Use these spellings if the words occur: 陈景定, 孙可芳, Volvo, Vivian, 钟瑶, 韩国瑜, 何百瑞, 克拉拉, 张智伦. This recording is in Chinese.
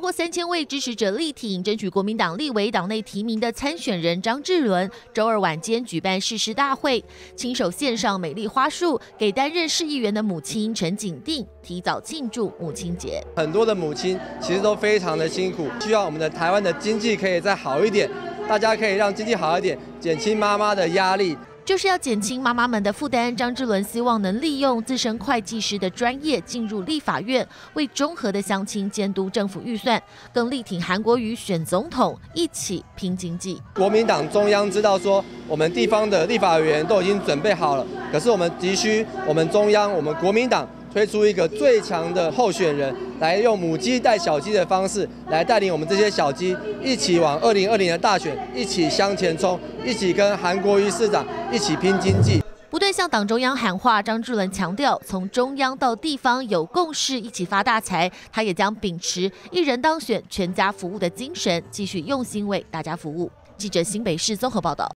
超过3000位支持者力挺，争取国民党立委党内提名的参选人张智伦，周二晚间举办誓师大会，亲手献上美丽花束给担任市议员的母亲陈景定，提早庆祝母亲节。很多的母亲其实都非常的辛苦，希望我们的台湾的经济可以再好一点，大家可以让经济好一点，减轻妈妈的压力。 就是要减轻妈妈们的负担，张智伦希望能利用自身会计师的专业进入立法院，为中和的乡亲监督政府预算，更力挺韩国瑜选总统，一起拼经济。国民党中央知道说，我们地方的立法委员都已经准备好了，可是我们急需我们中央，我们国民党推出一个最强的候选人，来用母鸡带小鸡的方式，来带领我们这些小鸡一起往2020的大选一起向前冲，一起跟韩国瑜市长。 一起拼经济，不断向党中央喊话。张智伦强调，从中央到地方有共识，一起发大财。他也将秉持一人当选、全家服务的精神，继续用心为大家服务。记者新北市综合报道。